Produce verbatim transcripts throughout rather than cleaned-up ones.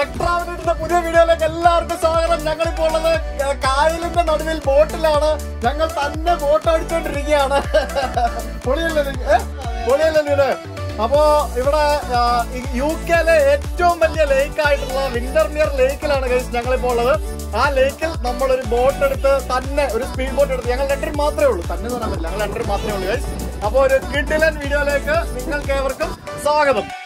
Boat Now, here in U K, there is a lake in Windermere Lake. In that lake, we have a boat, a speedboat. We have a boat. We have a video like this.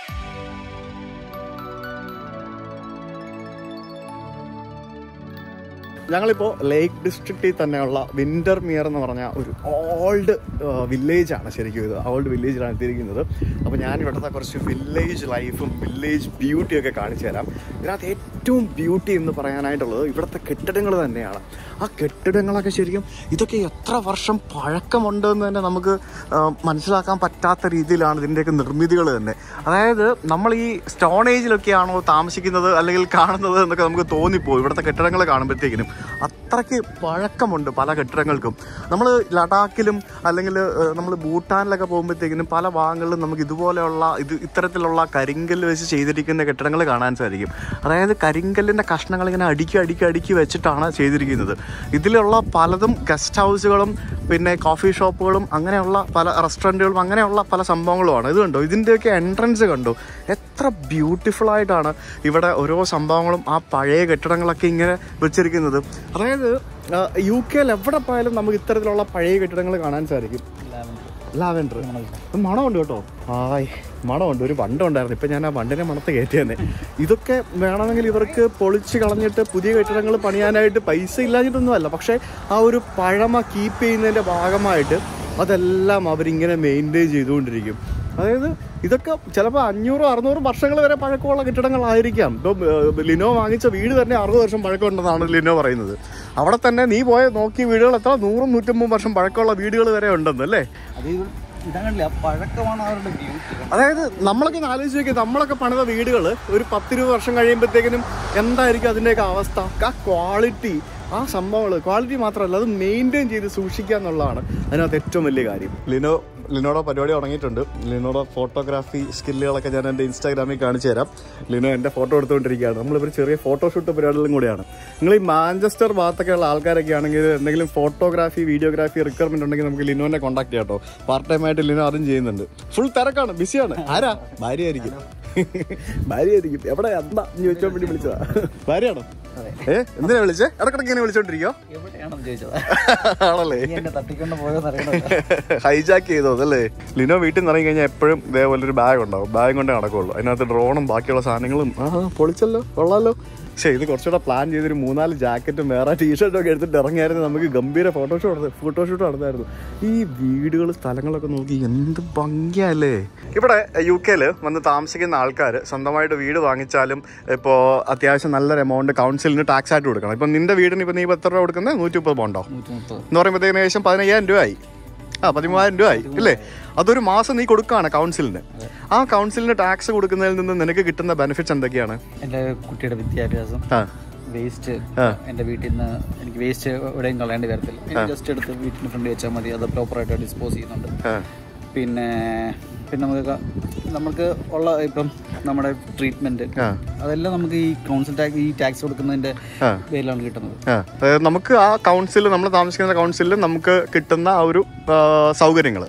Lake District Windermere is an old village. Old village. I village life and village beauty. There is beauty in the Parayanite. There is അത്രക്ക് പഴക്കമുണ്ട് പല കെട്ടിടങ്ങൾക്കും നമ്മൾ ലഡാക്കിലും അല്ലെങ്കിൽ നമ്മൾ ഭൂട്ടാനിലൊക്കെ പോകുമ്പോഴേക്കും പല ഭാഗങ്ങളിലും നമുക്ക് ഇതുപോലെയുള്ള ഇത് ഇത്തരത്തിലുള്ള കരിങ്കല്ല് വെച്ച് ചെയ്തിരിക്കുന്ന കെട്ടിടങ്ങൾ കാണാൻ സാധിക്കും അതായത് കരിങ്കല്ലിന്റെ കഷ്ണങ്ങൾ ഇങ്ങനെ അടിക്കി അടിക്കി അടിക്കി വെച്ചിട്ടാണ് ചെയ്തിരിക്കുന്നത് ഇതിലുള്ള പലതും ഗസ്റ്റ് ഹൗസുകളും പിന്നെ കോഫി ഷോപ്പുകളും അങ്ങനെയുള്ള പല റെസ്റ്റോറന്റുകളും അങ്ങനെയുള്ള പല സംഭവങ്ങളുമാണ് ഇത് കണ്ടോ ഇതിന്റെയൊക്കെ എൻട്രൻസ് കണ്ടോ എത്ര ബ്യൂട്ടിഫുൾ ആയിട്ടാണ് ഇവിടെ ഓരോ സംഭവങ്ങളും ആ പഴയ കെട്ടിടങ്ങളൊക്കെ ഇങ്ങനെ വെച്ചിരിക്കുന്നത് അതായത് യുകെയിൽ എവിടെ പോയാലും നമുക്ക് ഇത്തരത്തിലുള്ള പഴയ കെട്ടിടങ്ങൾ കാണാൻ സാധിക്കും ലാവെൻഡർ മണമുണ്ട് കേട്ടോ ഹായ് മണമുണ്ട് ഒരു പണ്ടുണ്ടായിരുന്നു ഇപ്പം ഞാൻ ആ പണ്ടിനെ മണത്ത് കയറ്റിയെന്നെ ഇതൊക്കെ വേണമെങ്കിൽ ഇവർക്ക് പൊളിച്ച് കളഞ്ഞിട്ട് പുതിയ കെട്ടിടങ്ങൾ പണിയാനായിട്ട് പൈസ ഇല്ലാഞ്ഞിട്ടൊന്നുമല്ല പക്ഷേ ആ ഒരു പഴമ കീപ്പ് ചെയ്യുന്നതിൻ്റെ ഭാഗമായിട്ട് അതെല്ലാം അവരിങ്ങനെ മെയിൻറ്റെയിൻ ചെയ്തുകൊണ്ടിരിക്കും അതായത് ഇതൊക്കെ ചിലപ്പോൾ അഞ്ഞൂറും അറുന്നൂറും വർഷങ്ങൾ വരെ പഴക്കമുള്ള കെട്ടിടങ്ങളായിരിക്കാം ഇപ്പോൾ ലിനോ വാങ്ങിച്ച വീട് തന്നെ അറുപത് വർഷം പഴക്കമുണ്ടെന്നാണ് ലിനോ പറയുന്നത് അവിടെ തന്നെ നീ പോയ നോക്കിയ വീടുകൾ എത്ര നൂറും നൂറ്റമ്പതും വർഷം പഴക്കമുള്ള വീടുകൾ വരെ ഉണ്ടെന്നല്ലേ അതായത് നമ്മളൊക്കെ ആലോചിച്ച് നോക്കി നമ്മളൊക്കെ പണിത വീടുകൾ ഒരു പത്തിരുപത് വർഷം കഴിയുമ്പോഴത്തേക്കിനും എന്തായിരിക്കും അതിൻ്റെയൊക്കെ അവസ്ഥ ആ ക്വാളിറ്റി ആ സംഭവങ്ങൾ ക്വാളിറ്റി മാത്രമല്ല അത് മെയിൻറ്റെയിൻ ചെയ്ത് സൂക്ഷിക്കുക എന്നുള്ളതാണ് അതിനകത്ത് ഏറ്റവും വലിയ കാര്യം ലിനോ ലിനോയുടെ പരിപാടി തുടങ്ങിയിട്ടുണ്ട് ലിനോയുടെ ഫോട്ടോഗ്രാഫി സ്കില്ലുകളൊക്കെ ഞാൻ എൻ്റെ ഇൻസ്റ്റാഗ്രാമിൽ കാണിച്ചു തരാം ലിനോ എൻ്റെ ഫോട്ടോ എടുത്തുകൊണ്ടിരിക്കുകയാണ് നമ്മളിപ്പോൾ ചെറിയ ഫോട്ടോഷൂട്ട് പരിപാടികളും കൂടിയാണ് നിങ്ങൾ ഈ മാഞ്ചസ്റ്റർ ഭാഗത്തൊക്കെയുള്ള ആൾക്കാരൊക്കെ ആണെങ്കിൽ എന്തെങ്കിലും ഫോട്ടോഗ്രാഫി വീഡിയോഗ്രാഫി റിക്വയർമെൻറ്റ് ഉണ്ടെങ്കിൽ നമുക്ക് ലിനോനെ കോൺടാക്ട് ചെയ്യാം കേട്ടോ പാർട്ട് ടൈം ആയിട്ട് ലിനോ അതും ചെയ്യുന്നുണ്ട് ഫുൾ തിരക്കാണ് ബിസിയാണ് ആരാ ഭാര്യ ആയിരിക്കും ഭാര്യ ആയിരിക്കും എവിടെ എന്താ നീ വെച്ചോ വേണ്ടി വിളിച്ചതാ ഭാര്യയാണോ ഏ എന്തിനാ വിളിച്ചേ ഇടക്കിടക്ക് ഇങ്ങനെ വിളിച്ചോണ്ടിരിക്കോ ആണല്ലേ ഹൈജാക്ക് ചെയ്തോ അതല്ലേ ലിനോ വീട്ടിൽ നിന്ന് ഇറങ്ങി കഴിഞ്ഞാൽ എപ്പോഴും ഇതേപോലെ ഒരു ബാഗ് ഉണ്ടാവും ബാഗ് കൊണ്ടേ നടക്കുള്ളൂ അതിനകത്ത് ഡ്രോണും ബാക്കിയുള്ള സാധനങ്ങളും ആ പൊളിച്ചല്ലോ കൊള്ളാമല്ലോ പക്ഷേ ഇത് കുറച്ചുകൂടെ പ്ലാൻ ചെയ്തൊരു മൂന്നാല് ജാക്കറ്റും വേറെ ടീഷർട്ടും ഒക്കെ എടുത്തിട്ട് ഇറങ്ങിയായിരുന്നു നമുക്ക് ഗംഭീര ഫോട്ടോഷൂട്ട് ഫോട്ടോഷൂട്ട് നടന്നായിരുന്നു ഈ വീടുകൾ സ്ഥലങ്ങളൊക്കെ നോക്കി എന്ത് ഭംഗിയല്ലേ ഇവിടെ യു കെയിൽ വന്ന് താമസിക്കുന്ന ആൾക്കാർ സ്വന്തമായിട്ട് വീട് വാങ്ങിച്ചാലും ഇപ്പോൾ അത്യാവശ്യം നല്ലൊരു എമൗണ്ട് കൗൺസിലിന് ടാക്സ് ആയിട്ട് കൊടുക്കണം ഇപ്പം നിൻ്റെ വീടിന് ഇപ്പം നീ ഇപ്പോൾ എത്ര രൂപ കൊടുക്കുന്നത് നൂറ്റി മുപ്പത് പൗണ്ടോ എന്ന് പറയുമ്പോഴത്തേക്കിന് ഏകദേശം പതിനയ്യായിരം രൂപയായി ആ പതിമൂവായിരം രൂപയായി ഇല്ലേ അതൊരു മാസം നീ കൊടുക്കുകയാണ് കൗൺസിലിന് ആ കൗൺസിലിന് ടാക്സ് കൊടുക്കുന്നതിൽ നിന്ന് നിനക്ക് കിട്ടുന്ന ബെനിഫിറ്റ്സ് എന്തൊക്കെയാണ് എൻ്റെ കുട്ടിയുടെ വിദ്യാഭ്യാസം വേസ്റ്റ് എൻ്റെ വീട്ടിൽ നിന്ന് എനിക്ക് വേസ്റ്റ് എവിടെയും കളയേണ്ടി വരത്തില്ല ജസ്റ്റ് എടുത്ത് വീട്ടിന് ഫ്രണ്ട് വെച്ചാൽ മതി അത് പ്രോപ്പറായിട്ട് ഡിസ്പോസ് ചെയ്യുന്നുണ്ട് പിന്നെ പിന്നെ നമുക്ക് നമുക്ക് ഉള്ള ഇപ്പം നമ്മുടെ ട്രീറ്റ്മെന്റ് അതെല്ലാം നമുക്ക് ഈ കൗൺസിൽ ടാക്സ് ഈ ടാക്സ് കൊടുക്കുന്നതിന്റെ പേരിലാണ് കിട്ടുന്നത് നമുക്ക് ആ കൗൺസിൽ നമ്മൾ താമസിക്കുന്ന കൗൺസിലിൽ നമുക്ക് കിട്ടുന്ന ആ ഒരു സൗകര്യങ്ങൾ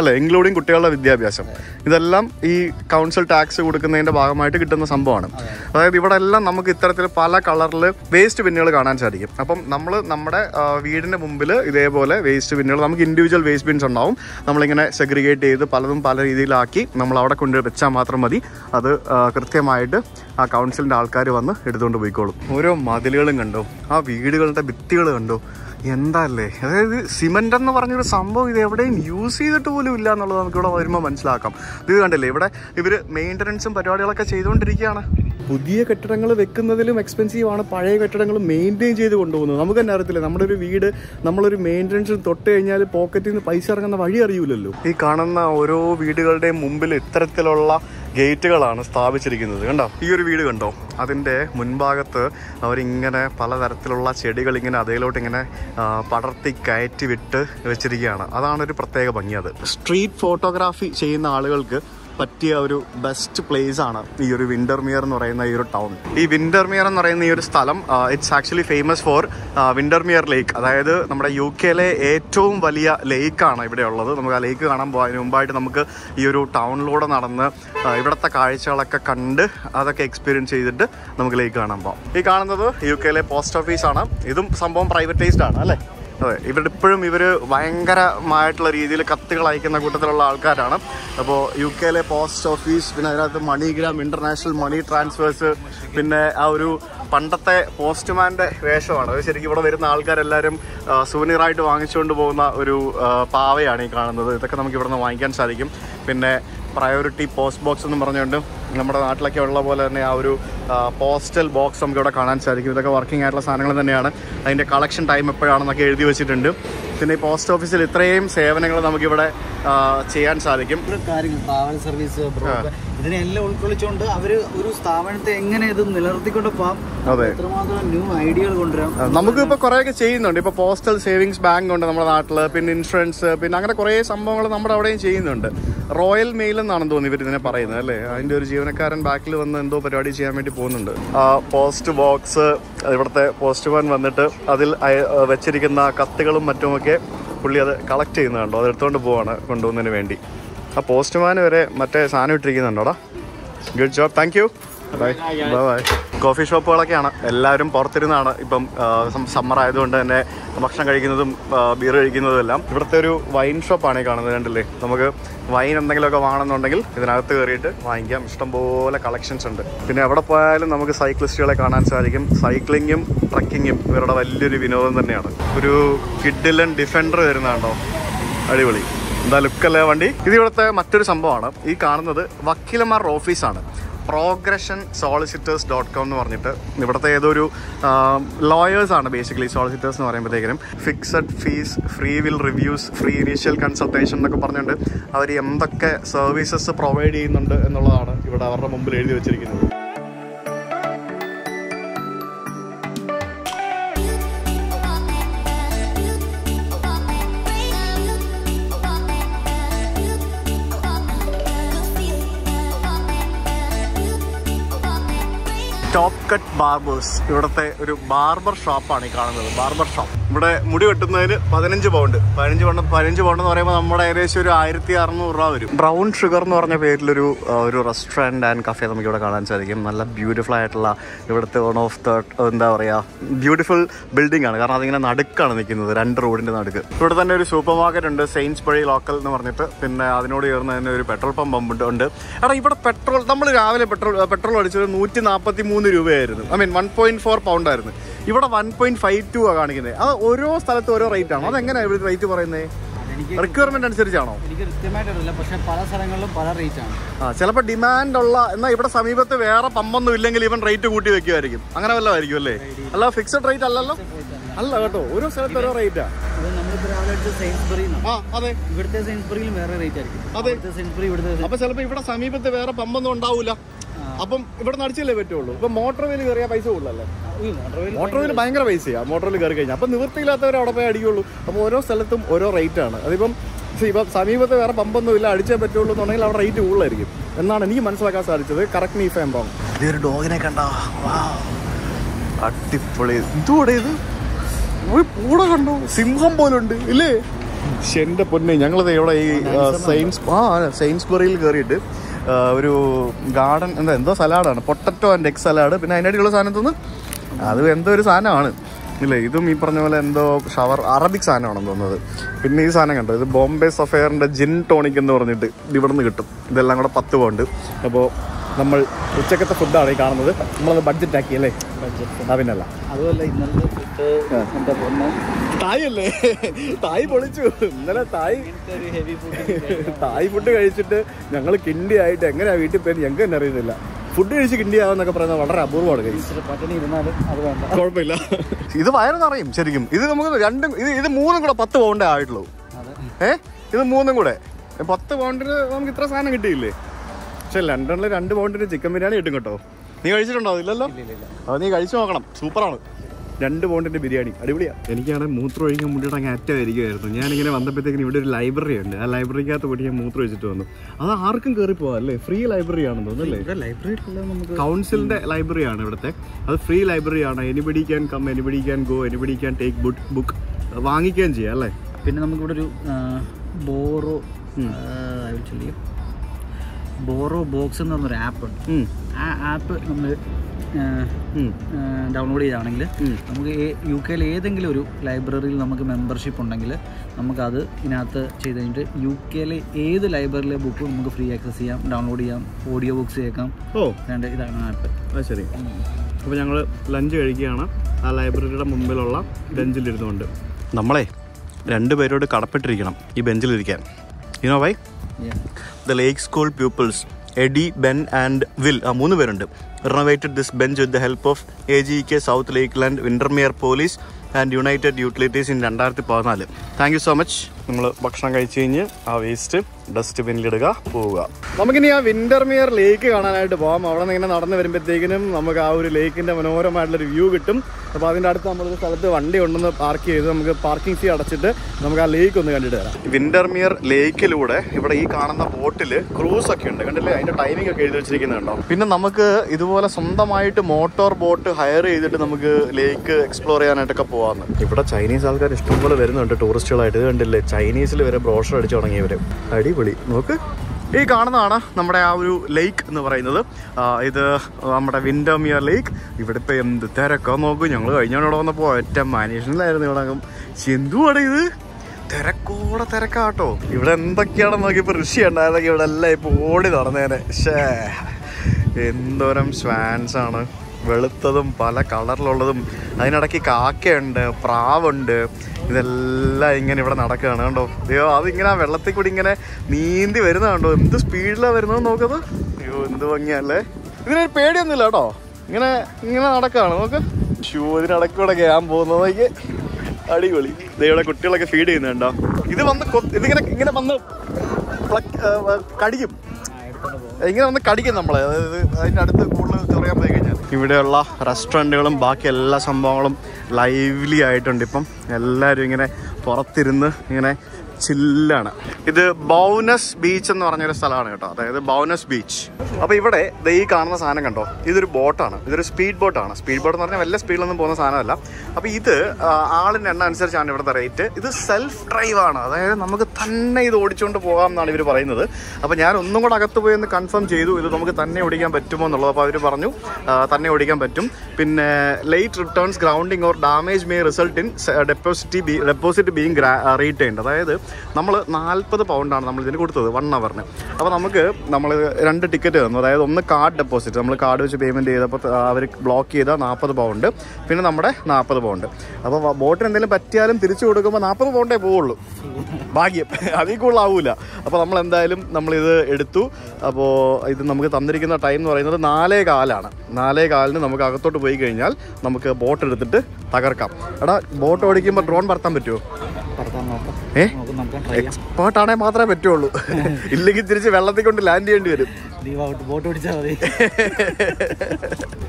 അല്ലെ ഇൻക്ലൂഡിങ് കുട്ടികളുടെ വിദ്യാഭ്യാസം ഇതെല്ലാം ഈ കൗൺസിൽ ടാക്സ് കൊടുക്കുന്നതിന്റെ ഭാഗമായിട്ട് കിട്ടുന്ന സംഭവമാണ് അതായത് ഇവിടെ എല്ലാം നമുക്ക് ഇത്തരത്തിൽ പല കളറിൽ വേസ്റ്റ് ബിന്നുകൾ കാണാൻ സാധിക്കും അപ്പം നമ്മൾ നമ്മുടെ വീടിന്റെ മുമ്പിൽ ഇതേപോലെ വേസ്റ്റ് ബിന്നുകൾ നമുക്ക് ഇൻഡിവിജ്വൽ വേസ്റ്റ് ബിൻസ് ഉണ്ടാവും നമ്മളിങ്ങനെ സെഗ്രിഗേറ്റ് ചെയ്ത് പലതും പല രീതിയിലാക്കി നമ്മൾ അവിടെ കൊണ്ട് വെച്ചാൽ മാത്രം മതി അത് കൃത്യമായിട്ട് ആ കൗൺസിലിൻ്റെ ആൾക്കാർ വന്ന് എടുത്തുകൊണ്ട് പോയിക്കോളും ഓരോ മതിലുകളും കണ്ടോ ആ വീടുകളുടെ ഭിത്തികൾ കണ്ടോ എന്താല്ലേ അതായത് സിമെൻ്റ് എന്ന് പറഞ്ഞൊരു സംഭവം ഇത് എവിടെയും യൂസ് ചെയ്തിട്ട് പോലും ഇല്ല എന്നുള്ളത് നമുക്കിവിടെ വരുമ്പോൾ മനസ്സിലാക്കാം ഇത് കണ്ടില്ലേ ഇവിടെ ഇവർ മെയിൻ്റനൻസും പരിപാടികളൊക്കെ ചെയ്തുകൊണ്ടിരിക്കുകയാണ് പുതിയ കെട്ടിടങ്ങൾ വെക്കുന്നതിലും എക്സ്പെൻസീവാണ് പഴയ കെട്ടിടങ്ങൾ മെയിൻറ്റെയിൻ ചെയ്ത് കൊണ്ടുപോകുന്നത് നമുക്ക് തന്നെ അറിയത്തില്ല നമ്മുടെ ഒരു വീട് നമ്മളൊരു മെയിൻ്റനൻസിൽ തൊട്ട് കഴിഞ്ഞാൽ പോക്കറ്റിൽ നിന്ന് പൈസ ഇറങ്ങുന്ന വഴി അറിയില്ലല്ലോ ഈ കാണുന്ന ഓരോ വീടുകളുടെയും മുമ്പിൽ ഇത്തരത്തിലുള്ള ഗേറ്റുകളാണ് സ്ഥാപിച്ചിരിക്കുന്നത് കണ്ടോ ഈ ഒരു വീട് കണ്ടോ അതിൻ്റെ മുൻഭാഗത്ത് അവരിങ്ങനെ പലതരത്തിലുള്ള ചെടികൾ ഇങ്ങനെ അതിലോട്ടിങ്ങനെ പടർത്തി കയറ്റി വിട്ട് വെച്ചിരിക്കുകയാണ് അതാണൊരു പ്രത്യേക ഭംഗി അത് സ്ട്രീറ്റ് ഫോട്ടോഗ്രാഫി ചെയ്യുന്ന ആളുകൾക്ക് പറ്റിയ ഒരു ബെസ്റ്റ് പ്ലേസ് ആണ് ഈ ഒരു വിൻഡർമിയർ എന്ന് പറയുന്ന ഈ ഒരു ടൗൺ. ഈ വിൻഡർമിയർ എന്ന് പറയുന്ന ഈ ഒരു സ്ഥലം it's actually famous for Windermere lake. അതായത് നമ്മുടെ യു കെയിലെ ഏറ്റവും വലിയ ലേക്കാണ് ഇവിടെ ഉള്ളത്. നമുക്ക് ആ ലേക്ക് കാണാൻ പോകാൻ മുമ്പായിട്ട് നമുക്ക് ഈ ഒരു ടൗണിലൂടെ നടന്ന് ഇവിടുത്തെ കാഴ്ചകളൊക്കെ കണ്ട് അതൊക്കെ എക്സ്പീരിയൻസ് ചെയ്തിട്ട് നമുക്ക് ലേക്ക് കാണാൻ പോകാം. ഈ കാണുന്നത് യു കെയിലെ പോസ്റ്റ് ഓഫീസാണ്. ഇതും സംഭവം പ്രൈവറ്റൈസ്ഡ് ആണ് അല്ലേ? അതെ, ഇവരിപ്പോഴും ഇവർ ഭയങ്കരമായിട്ടുള്ള രീതിയിൽ കത്തുകൾ അയക്കുന്ന കൂട്ടത്തിലുള്ള ആൾക്കാരാണ്. അപ്പോൾ യു കെയിലെ പോസ്റ്റ് ഓഫീസ്, പിന്നെ അതിനകത്ത് മണിഗ്രാം, ഇൻ്റർനാഷണൽ മണി ട്രാൻസ്ഫേഴ്സ്, പിന്നെ ആ ഒരു പണ്ടത്തെ പോസ്റ്റ്മാൻ്റെ വേഷമാണ് അത്. ശരിക്കും ഇവിടെ വരുന്ന ആൾക്കാരെല്ലാവരും സൂനിയറായിട്ട് വാങ്ങിച്ചുകൊണ്ട് പോകുന്ന ഒരു പാവയാണ് ഈ കാണുന്നത്. ഇതൊക്കെ നമുക്ക് ഇവിടെ നിന്ന് വാങ്ങിക്കാൻ സാധിക്കും. പിന്നെ പ്രയോറിറ്റി പോസ്റ്റ് ബോക്സ് എന്ന് പറഞ്ഞുകൊണ്ട് നമ്മുടെ നാട്ടിലൊക്കെ ഉള്ള പോലെ തന്നെ ആ ഒരു പോസ്റ്റൽ ബോക്സ് നമുക്ക് ഇവിടെ കാണാൻ സാധിക്കും. ഇതൊക്കെ വർക്കിംഗ് ആയിട്ടുള്ള സാധനങ്ങൾ തന്നെയാണ്. അതിൻ്റെ കളക്ഷൻ ടൈം എപ്പോഴാണെന്നൊക്കെ എഴുതി വെച്ചിട്ടുണ്ട്. പിന്നെ ഈ പോസ്റ്റ് ഓഫീസിൽ ഇത്രയും സേവനങ്ങൾ നമുക്കിവിടെ ചെയ്യാൻ സാധിക്കും. കാര്യങ്ങൾ ട്രാവൽ സർവീസ് ഇതിനെല്ലാം ഉൾക്കൊള്ളിച്ചുകൊണ്ട് അവർ ഒരു സ്ഥാപനത്തെ എങ്ങനെ ഇത് നിലനിർത്തിക്കൊണ്ട് പോകാം, എത്രമാത്രം ന്യൂ ഐഡിയകൾ കൊണ്ടുവരാം. നമുക്കിപ്പോൾ കുറേയൊക്കെ ചെയ്യുന്നുണ്ട്. ഇപ്പോൾ പോസ്റ്റൽ സേവിങ്സ് ബാങ്ക് ഉണ്ട് നമ്മുടെ നാട്ടിൽ, പിന്നെ ഇൻഷുറൻസ്, പിന്നെ അങ്ങനെ കുറേ സംഭവങ്ങൾ നമ്മുടെ അവിടെയും ചെയ്യുന്നുണ്ട്. റോയൽ മെയിൽ എന്നാണെന്ന് തോന്നി ഇവർ ഇതിനെ പറയുന്നത് അല്ലേ? അതിൻ്റെ ഒരു ജീവനക്കാരൻ ബാക്കിൽ വന്ന് എന്തോ പരിപാടി ചെയ്യാൻ വേണ്ടി പോകുന്നുണ്ട്. ആ പോസ്റ്റ് ബോക്സ്, ഇവിടുത്തെ പോസ്റ്റ്മാൻ വന്നിട്ട് അതിൽ വെച്ചിരിക്കുന്ന കത്തുകളും മറ്റുമൊക്കെ പുള്ളി അത് കളക്ട് ചെയ്യുന്നുണ്ടോ, അത് എടുത്തുകൊണ്ട് പോവാണ് കൊണ്ടുപോകുന്നതിന് വേണ്ടി. ആ പോസ്റ്റ്മാൻ വരെ മറ്റേ സാധനം ഇട്ടിരിക്കുന്നുണ്ടോടാ. Good job, thank you, bye bye. Coffee ഷോപ്പുകളൊക്കെയാണ്, എല്ലാവരും പുറത്തിരുന്നാണ് ഇപ്പം സമ്മർ ആയതുകൊണ്ട് തന്നെ ഭക്ഷണം കഴിക്കുന്നതും ബിയർ കഴിക്കുന്നതും എല്ലാം. ഇവിടുത്തെ ഒരു വൈൻ ഷോപ്പാണ് ഈ കാണുന്നത്, കണ്ടില്ലേ? നമുക്ക് വൈൻ എന്തെങ്കിലുമൊക്കെ വാങ്ങണമെന്നുണ്ടെങ്കിൽ ഇതിനകത്ത് കയറിയിട്ട് വാങ്ങിക്കാം. ഇഷ്ടംപോലെ കളക്ഷൻസ് ഉണ്ട്. പിന്നെ എവിടെ പോയാലും നമുക്ക് സൈക്ലിസ്റ്റുകളെ കാണാൻ സാധിക്കും. സൈക്ലിങ്ങും ട്രക്കിങ്ങും ഇവരുടെ വലിയൊരു വിനോദം തന്നെയാണ്. ഒരു കിഡിലൻ ഡിഫൻഡർ വരുന്നുണ്ടോ, അടിപൊളി. എന്താ ലുക്കല്ലേ വണ്ടി! ഇത് ഇവിടുത്തെ മറ്റൊരു സംഭവമാണ്. ഈ കാണുന്നത് വക്കീലന്മാരുടെ ഓഫീസാണ്. പ്രോഗ്രഷൻ സോളിസിറ്റേഴ്സ് ഡോട്ട് കോം എന്ന് പറഞ്ഞിട്ട് ഇവിടുത്തെ ഏതൊരു ലോയേഴ്സാണ് ബേസിക്കലി സോളിസിറ്റേഴ്സ് എന്ന് പറയുമ്പോഴത്തേക്കും. Fixed fees, free will reviews, free initial consultation എന്നൊക്കെ പറഞ്ഞുകൊണ്ട് അവർ എന്തൊക്കെ സർവീസസ് പ്രൊവൈഡ് ചെയ്യുന്നുണ്ട് എന്നുള്ളതാണ് ഇവിടെ അവരുടെ മുമ്പിൽ എഴുതി വെച്ചിരിക്കുന്നത്. ടോപ്പ് കട്ട് ബാർബേഴ്സ്, ഇവിടുത്തെ ഒരു ബാർബർ ഷോപ്പാണ് ഈ കാണുന്നത്. ബാർബർ ഷോപ്പ് ഇവിടെ മുടി വെട്ടുന്നതിന് പതിനഞ്ച് പൗണ്ട്, പതിനഞ്ച് പൗണ്ട് പതിനഞ്ച് പൗണ്ട് എന്ന് പറയുമ്പോൾ നമ്മുടെ ഏകദേശം ഒരു ആയിരത്തി അറുന്നൂറ് രൂപ വരും. ബ്രൗൺ ഷുഗർ എന്ന് പറഞ്ഞ പേരിലൊരു ഒരു റെസ്റ്റോറൻറ്റ് ആൻഡ് കഫേ നമുക്ക് ഇവിടെ കാണാൻ സാധിക്കും. നല്ല ബ്യൂട്ടിഫുൾ ആയിട്ടുള്ള ഇവിടുത്തെ വൺ ഓഫ് ദ എന്താ പറയുക ബ്യൂട്ടിഫുൾ ബിൽഡിംഗ് ആണ്. കാരണം അതിങ്ങനെ നടുക്കാണ് നിൽക്കുന്നത്, രണ്ട് റോഡിൻ്റെ നടുക്ക്. ഇവിടെ തന്നെ ഒരു സൂപ്പർ മാർക്കറ്റ് ഉണ്ട്, സെയിൻസ് ബറി ലോക്കൽ എന്ന് പറഞ്ഞിട്ട്. പിന്നെ അതിനോട് ചേർന്ന് തന്നെ ഒരു പെട്രോൾ പമ്പ് ഉണ്ട്. കാരണം ഇവിടെ പെട്രോൾ നമ്മൾ രാവിലെ പെട്രോൾ പെട്രോൾ അടിച്ചത് നൂറ്റി നാൽപ്പത്തി മൂന്ന് രൂപയായിരുന്നു. I mean one point four pound ആയിരുന്നു. ഇവിടെ വൺ പോയിന്റ് ഫൈവ് ടു ആണ് കാണിക്കുന്നത്. അത് ഓരോ സ്ഥലത്ത് ഓരോ റേറ്റ് ആണോ, അതെങ്ങനെയാണ് ഇവിടെ റേറ്റ് പറയുന്നത്? റിക്വയർമെന്റ് അനുസരിച്ചാണോ? എനിക്ക് കൃത്യമായിട്ടറിയില്ല, പക്ഷേ പല സ്ഥലങ്ങളിലും പല റേറ്റ് ആണ്. ആ, ചിലപ്പോൾ ഡിമാൻഡ് ഉള്ള, എന്നാൽ ഇവിടെ സമീപത്ത് വേറെ പമ്പൊന്നും ഇല്ലെങ്കിൽ ഇവൻ റേറ്റ് കൂട്ടി വെക്കുമായിരിക്കും, അങ്ങനെ വല്ലതും ആയിരിക്കും അല്ലേ? അല്ല, ഫിക്സഡ് റേറ്റ് അല്ലല്ലോ. അല്ല കേട്ടോ, ഓരോ സ്ഥലത്ത് ഓരോ റേറ്റാ. ഇവിടുത്തെ സെയിൻസ്ബറിയിലും വേറെ റേറ്റ് ആയിരിക്കും. അതെ, സെയിൻസ്ബറി ഇവിടുത്തെ. അപ്പോൾ ചിലപ്പോൾ ഇവിടെ സമീപത്ത് വേറെ പമ്പൊന്നും ഉണ്ടാവില്ല, അപ്പം ഇവിടെ നടിച്ചല്ലേ പറ്റുള്ളൂ. ഇപ്പൊ മോട്ടോർവേൽ കയറിയാൽ പൈസ കൂടുതലല്ലേ? മോട്ടോർവേൽ ഭയങ്കര പൈസയാണ് മോട്ടോർവേൽ കയറി കഴിഞ്ഞാൽ. അപ്പം നിവൃത്തിയില്ലാത്തവർ അവിടെ പോയി അടിക്കുള്ളൂ. അപ്പോൾ ഓരോ സ്ഥലത്തും ഓരോ റേറ്റ് ആണ്. അതിപ്പം ഇപ്പം സമീപത്ത് വേറെ പമ്പൊന്നും ഇല്ല, അടിച്ചേ പറ്റുള്ളൂ എന്നുണ്ടെങ്കിൽ അവിടെ റേറ്റ് കൂടുതലായിരിക്കും എന്നാണ് എനിക്ക് മനസ്സിലാക്കാൻ സാധിച്ചത്. Correct me if I'm wrong. ഇതൊരു ഡോഗിനെ കണ്ടാ അടിപൊളി. ഇതൂടെ ഇത് ഒരു പൂട കണ്ടോ, സിംഹം പോലുണ്ട് ഇല്ലേ? എൻ്റെ പൊന്നെ, ഞങ്ങളത് ഇവിടെ ഈ സെയിൻസ് ആ സെയിൻസ്ബറിയിൽ കയറിയിട്ട് ഒരു ഗാർഡൻ എന്താ എന്തോ സലാഡാണ്, പൊട്ടറ്റോ ആൻഡ് എഗ് സലാഡ്. പിന്നെ അതിനായിട്ടുള്ള സാധനത്തൊന്ന് അത് എന്തോ ഒരു സാധനമാണ് ഇല്ലേ? ഇതും ഈ പറഞ്ഞ പോലെ എന്തോ ഷവർ അറബിക് സാധനമാണെന്ന് തോന്നുന്നത്. പിന്നെ ഈ സാധനം കണ്ടോ, ഇത് ബോംബെ സഫയറിൻ്റെ ജിൻ ടോണിക് എന്ന് പറഞ്ഞിട്ട് ഇവിടുന്ന് കിട്ടും. ഇതെല്ലാം കൂടെ പത്ത് പൗണ്ട്. അപ്പോൾ നമ്മൾ ഉച്ചക്കത്തെ ഫുഡാണ് ഈ കാണുന്നത്. നമ്മളത് ബഡ്ജറ്റ് ആക്കി അല്ലേ? ബഡ്ജറ്റ് പിന്നല്ല, അതുമല്ല ഇന്നലത്തെ ഫുഡ് എന്താ തായ് അല്ലേ? തായ് പൊളിച്ചു ഇന്നലെ. തായ് തായ് ഫുഡ് കഴിച്ചിട്ട് ഞങ്ങൾ കിണ്ടിയായിട്ട് എങ്ങനെയാണ് വീട്ടിൽ പോയി ഞങ്ങൾക്ക് തന്നെ അറിയുന്നില്ല. ഫുഡ് കഴിച്ച് കിണ്ടിയാവെന്നൊക്കെ പറയുന്നത് വളരെ അപൂർവമാണ്. കഴിച്ചിട്ട് കുഴപ്പമില്ല, ഇത് വയറെന്നറിയും ശരിക്കും. ഇത് നമുക്ക് രണ്ടും ഇത് ഇത് മൂന്നും കൂടെ പത്ത് പൗണ്ടേ ആയിട്ടുള്ളൂ. ഏഹ് ഇത് മൂന്നും കൂടെ പത്ത് പൗണ്ടിന് നമുക്ക് ഇത്ര സാധനം കിട്ടിയില്ലേ? പക്ഷെ ലണ്ടനിൽ രണ്ട് പൗണ്ടിന് ചിക്കൻ ബിരിയാണി കിട്ടും കേട്ടോ. നീ കഴിച്ചിട്ടുണ്ടോ? ഇല്ലല്ലോ. അത് നീ കഴിച്ചു നോക്കണം, സൂപ്പറാണ്. രണ്ട് പോണ്ടിന്റെ ബിരിയാണി അടിപൊളിയാണ്. എനിക്കാണ് മൂത്രം ഒഴിക്കാൻ മുന്നിട്ട് അങ്ങ് അറ്റമായിരിക്കുമായിരുന്നു. ഞാനിങ്ങനെ വന്നപ്പോഴത്തേക്കും ഇവിടെ ഒരു ലൈബ്രറി ഉണ്ട്, ആ ലൈബ്രറിക്കകത്ത് പോയിട്ട് ഞാൻ മൂത്രം ഒഴിച്ചിട്ട് വന്നു. അത് ആർക്കും കയറി പോകാം അല്ലേ, ഫ്രീ ലൈബ്രറി ആണെന്ന് തോന്നുന്നു. ലൈബ്രറി നമുക്ക് കൗൺസിലിന്റെ ലൈബ്രറി ആണ് ഇവിടുത്തെ, അത് ഫ്രീ ലൈബ്രറി ആണ്. Anybody can come, anybody can go, anybody can take book book വാങ്ങിക്കുകയും ചെയ്യാം അല്ലേ. പിന്നെ നമുക്കിവിടെ ഒരു ബോറോ ബോറോ ബോക്സ് എന്ന് പറഞ്ഞൊരു ആപ്പ് ഉണ്ട്. ആ ആപ്പ് നമ്മൾ ഡൗൺലോഡ് ചെയ്താണെങ്കിൽ നമുക്ക് യു കെയിൽ ഏതെങ്കിലും ഒരു ലൈബ്രറിയിൽ നമുക്ക് മെമ്പർഷിപ്പ് ഉണ്ടെങ്കിൽ നമുക്കത് ഇതിനകത്ത് ചെയ്ത് കഴിഞ്ഞിട്ട് യു കെയിലെ ഏത് ലൈബ്രറിയിലെ ബുക്കും നമുക്ക് ഫ്രീ ആക്സസ് ചെയ്യാം, ഡൗൺലോഡ് ചെയ്യാം, ഓഡിയോ ബുക്സ് കേൾക്കാം. ഓ രണ്ട് ഇതാണ് ആപ്പ്. അത് ശരി. അപ്പോൾ ഞങ്ങൾ ലഞ്ച് കഴിക്കുകയാണ് ആ ലൈബ്രറിയുടെ മുമ്പിലുള്ള ബെഞ്ചിലിരുന്നുകൊണ്ട്. നമ്മളെ രണ്ടുപേരോട് കടപ്പെട്ടിരിക്കണം ഈ ബെഞ്ചിലിരിക്കാൻ. You know why? The Lake School people's Eddie, Ben and Will, ആ മൂന്ന് പേരുണ്ട്, renovated this bench with the help of a G K South Lakeland, Windermere police and United Utilities in രണ്ടായിരത്തി പതിനാല്. Thank you so much. നമ്മൾ ഭക്ഷണം കഴിച്ച് കഴിഞ്ഞ് ആ വേസ്റ്റ് ഡസ്റ്റ്ബിന്നിലിടുക, പോവുക. നമുക്കിനി ആ വിൻഡർമിയർ ലേക്ക് കാണാനായിട്ട് പോകാം. അവിടെ നിന്ന് ഇങ്ങനെ നടന്ന് വരുമ്പോഴത്തേക്കിനും നമുക്ക് ആ ഒരു ലേക്കിൻ്റെ മനോഹരമായിട്ടുള്ളൊരു വ്യൂ കിട്ടും. അപ്പോൾ അതിൻ്റെ അടുത്ത് നമ്മളൊരു സ്ഥലത്ത് വണ്ടി ഉണ്ടെന്ന് പാർക്ക് ചെയ്ത് നമുക്ക് പാർക്കിംഗ് ഫീ അടച്ചിട്ട് നമുക്ക് ആ ലേക്ക് ഒന്ന് കണ്ടിട്ട് വരാം. വിൻഡർമിയർ ലേക്കിലൂടെ ഇവിടെ ഈ കാണുന്ന ബോട്ടിൽ ക്രൂസൊക്കെ ഉണ്ട്, കണ്ടില്ലേ? അതിൻ്റെ ടൈമിംഗ് ഒക്കെ എഴുതി വെച്ചിരിക്കുന്നുണ്ടോ. പിന്നെ നമുക്ക് ഇതുപോലെ സ്വന്തമായിട്ട് മോട്ടോർ ബോട്ട് ഹയർ ചെയ്തിട്ട് നമുക്ക് ലേക്ക് എക്സ്പ്ലോർ ചെയ്യാനായിട്ടൊക്കെ പോകാമെന്ന്. ഇവിടെ ചൈനീസ് ആൾക്കാർ ഇഷ്ടംപോലെ വരുന്നുണ്ട് ടൂറിസ്റ്റുകളായിട്ട്. ഇത് കണ്ടില്ലേ, ചൈനീസിൽ വരെ ബ്രോഷർ അടിച്ചു തുടങ്ങിയവർ. അടിപൊളി. നോക്ക്, ഈ കാണുന്നതാണ് നമ്മുടെ ആ ഒരു ലേക്ക് എന്ന് പറയുന്നത്. ഇത് നമ്മുടെ വിൻഡർമിയർ ലേക്ക്. ഇവിടെ ഇപ്പോൾ എന്ത് തിരക്കാൻ നോക്കും. ഞങ്ങൾ കഴിഞ്ഞാണ് ഇവിടെ വന്നപ്പോൾ ഒറ്റ മാനേഷനിലായിരുന്നു. ഇവിടെ ചെന്തുവാണ് ഇത്, തിരക്കൂടെ തിരക്കാട്ടോ. ഇവിടെ എന്തൊക്കെയാണെന്ന് നോക്കിയപ്പോൾ ഋഷി ഉണ്ടായിരുന്നെങ്കിൽ ഇവിടെ എല്ലാം ഇപ്പോൾ ഓടി നടന്നേനെ. ഷേ, എന്തോരം സ്വാൻസ് ആണ്, വെളുത്തതും പല കളറിലുള്ളതും. അതിനിടയ്ക്ക് കാക്കയുണ്ട്, പ്രാവുണ്ട്, ഇതെല്ലാം ഇങ്ങനെ ഇവിടെ നടക്കുകയാണ് കണ്ടോ. അയ്യോ, അതിങ്ങനെ ആ വെള്ളത്തിൽ കൂടി ഇങ്ങനെ നീന്തി വരുന്നത് കണ്ടോ, എന്ത് സ്പീഡിലാണ് വരുന്നത് നോക്കത്. അയ്യോ, എന്ത് ഭംഗിയല്ലേ. ഇതിനൊരു പേടിയൊന്നുമില്ല കേട്ടോ, ഇങ്ങനെ ഇങ്ങനെ നടക്കുകയാണ്. നോക്ക്, ഷൂ ഇതിനിടയ്ക്ക് കൂടെ കയറാൻ പോകുന്നതൊക്കെ അടിപൊളി. ഇതേവിടെ കുട്ടികളൊക്കെ ഫീഡ് ചെയ്യുന്നുണ്ടോ. ഇത് വന്ന് ഇതിങ്ങനെ ഇങ്ങനെ വന്ന് കടിക്കും, ഇങ്ങനെ വന്ന് കടിക്കും നമ്മളെ. അതായത് അതിൻ്റെ അടുത്ത് കൂടുതൽ പറയാൻ പോയി കഴിഞ്ഞാൽ ഇവിടെയുള്ള റെസ്റ്റോറൻറ്റുകളും ബാക്കി എല്ലാ സംഭവങ്ങളും ലൈവ്ലി ആയിട്ടുണ്ട്. ഇപ്പം എല്ലാവരും ഇങ്ങനെ പുറത്തിരുന്ന് ഇങ്ങനെ ചില്ലാണ്. ഇത് ബൗനസ് ബീച്ച് എന്ന് പറഞ്ഞൊരു സ്ഥലമാണ് കേട്ടോ, അതായത് ബൗനസ് ബീച്ച്. അപ്പോൾ ഇവിടെ ഈ കാണുന്ന സാധനം കണ്ടോ, ഇതൊരു ബോട്ടാണ്, ഇതൊരു സ്പീഡ് ബോട്ടാണ്. സ്പീഡ് ബോട്ട് എന്ന് പറഞ്ഞാൽ വലിയ സ്പീഡിലൊന്നും പോകുന്ന സാധനമല്ല. അപ്പോൾ ഇത് ആളിൻ്റെ എണ്ണ അനുസരിച്ചാണ് ഇവിടുത്തെ റേറ്റ്. ഇത് സെൽഫ് ഡ്രൈവ് ആണ്, അതായത് നമുക്ക് തന്നെ ഇത് ഓടിച്ചുകൊണ്ട് പോകാം എന്നാണ് ഇവർ പറയുന്നത്. അപ്പോൾ ഞാൻ ഒന്നും കൂടെ അകത്ത് പോയി ഒന്ന് കൺഫേം ചെയ്തു, ഇത് നമുക്ക് തന്നെ ഓടിക്കാൻ പറ്റുമോ എന്നുള്ളത്. അപ്പോൾ അവർ പറഞ്ഞു തന്നെ ഓടിക്കാൻ പറ്റും. പിന്നെ late returns, grounding or damage may result in deposit be deposit being retained. അതായത് നമ്മൾ നാൽപ്പത് പൗണ്ടാണ് നമ്മൾ ഇതിന് കൊടുത്തത് വൺ അവറിന്. അപ്പോൾ നമുക്ക് നമ്മൾ രണ്ട് ടിക്കറ്റ് തന്നു. അതായത് ഒന്ന് കാർഡ് ഡെപ്പോസിറ്റ്, നമ്മൾ കാർഡ് വെച്ച് പേയ്മെൻറ്റ് ചെയ്തപ്പോൾ അവർ ബ്ലോക്ക് ചെയ്താൽ നാൽപ്പത് പൗണ്ട്, പിന്നെ നമ്മുടെ നാൽപ്പത് പൗണ്ട്. അപ്പോൾ ബോട്ടിന് എന്തെങ്കിലും പറ്റിയാലും തിരിച്ചു കൊടുക്കുമ്പോൾ നാൽപ്പത് പൗണ്ടേ പോവുള്ളൂ, ഭാഗ്യം. അതിൽ കൂടുതലാവില്ല. അപ്പോൾ നമ്മൾ എന്തായാലും നമ്മളിത് എടുത്തു. അപ്പോൾ ഇത് നമുക്ക് തന്നിരിക്കുന്ന ടൈം എന്ന് പറയുന്നത് നാലേ കാലാണ്. നാലേ കാലിന് നമുക്ക് അകത്തോട്ട് പോയി കഴിഞ്ഞാൽ നമുക്ക് ബോട്ട് എടുത്തിട്ട് തകർക്കാം. എടാ, ബോട്ട് ഓടിക്കുമ്പോൾ ഡ്രോൺ പറത്താൻ പറ്റുമോ? ഏ, എക്സ്പേർട്ടാണെ മാത്രമേ പറ്റുള്ളൂ, ഇല്ലെങ്കിൽ തിരിച്ച് വെള്ളത്തിൽ കൊണ്ട് ലാൻഡ് ചെയ്യേണ്ടി വരും.